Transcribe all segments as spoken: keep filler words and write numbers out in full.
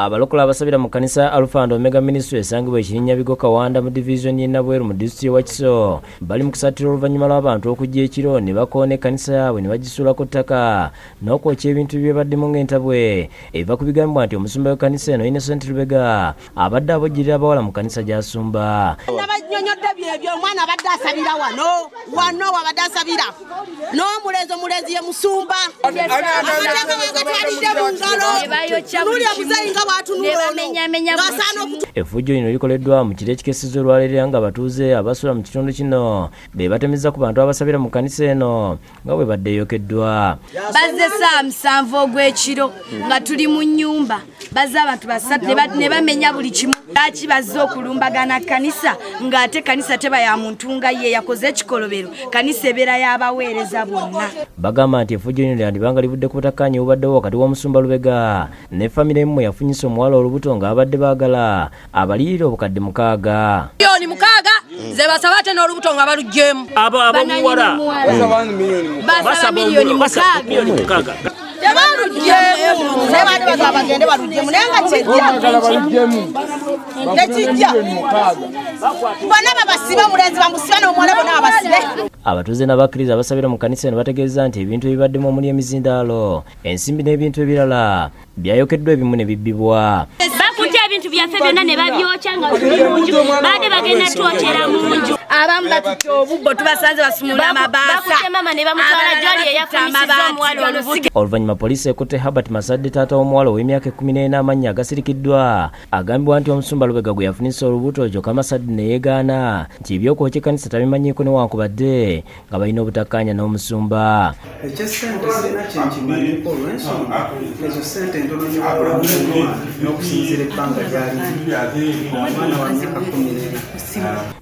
Abalokola abasabira mu kanisa Alpha and Omega Ministry esangibwa ekirinya bigoka wanda mu division y'Nabweru mu district wa Kiso. Bali mu kusatira oluvannyuma lw'abantu okujja ekiro ne bakoona kanisa yaabwe ne bagisuulako ttaka n'okwokya ebintu by'ebaddemu ng'entabwe. Eva ku bigambibwa nti omusumba w'ekkanisa eno Innocent Lubega abadde abojjirira abawala mu kanisa gy'asumba. N'abajnyonnyodde by'ebyo omwana abadde asabira wano wano abadde asabira n'omulezo mulezi ye musumba. Efujo ino likoleddwa mu kire ekikesizzo olwaleero nga abatuuze abasula mu kitundu kino be batemezza ku bantu abasabira mu kanisa eno nga bwe baddeyokeddwa. Bazze saa musanvu ogw'ekiro nga tuli mu nnyumba bazze abantu basatu ne bamenya buli kimu. Laki bazze okulumbagana kanisa ng'ate kanisa teba ya muntu nga ye yakoze ekikolobero kanisa ebeera y'abaweereza bonna. Bagamba nti efujo ino lyandibanga livudde ku butakkaanya obubaddewo wakati w'omusumba Lubega ne famire emu yafunyisa omuwala olubuto ng'abadde baagala abaliira obukadde mukaaga. Miliyoni mukaaga ze basaba ate n'olubuto nga balugyemu. Abo ab'omuwala basaba miliyoni mukaaga. Abatuuze n'abakkiriza abasabira mu kanisa eno bategeeza nti ebintu ebibaddemu omuli emizindaalo ensimbi n'ebintu ebirala byayokeddwa ebimu ne bibbibwa. Bakutya ebintu byaffe byonna ne babyokya nga tuli munju baade bagenda twotera munju. Abamu batutya obubbo tubasanze basumula amabaasa. Oluvannyuma poliisi ekutte Herbert Masadde taata w'omuwala ow'emyaka ekkumi n'ena amannya agasirikiddwa agambibwa nti omusumba Lubega gwe yafunisa olubuto kyokka Masadde ne yeegaana nti eby'okwokya ekkanisa tabimanyiiko newankubadde nga balina obutakkaanya n'omusumba.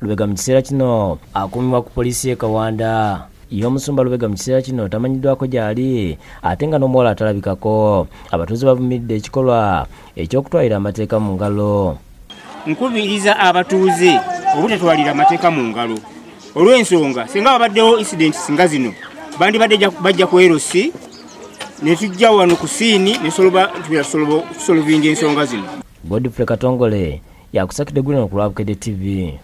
Lubega mu kiseera kino akuumibwa ku poliisi y'e Kawanda. Y'omusumba Lubega mu kiseera kino tamanyiddwako gy'ali ate nga n'omuwala atalabikako. Abatuuze bavumidde ekikolwa eky'okutwalira amateeka mu ngalo. Nkubiriza abatuuze obutatwalira amateeka mu ngalo olw'ensonga singa wabaddewo insidenti nga zino bandibadde bajja ku erosi ne tujja wano ku siini ne tusolovinga ensonga zino. Godfrey Katongole yakusakidde guno ku Lwabukede T V.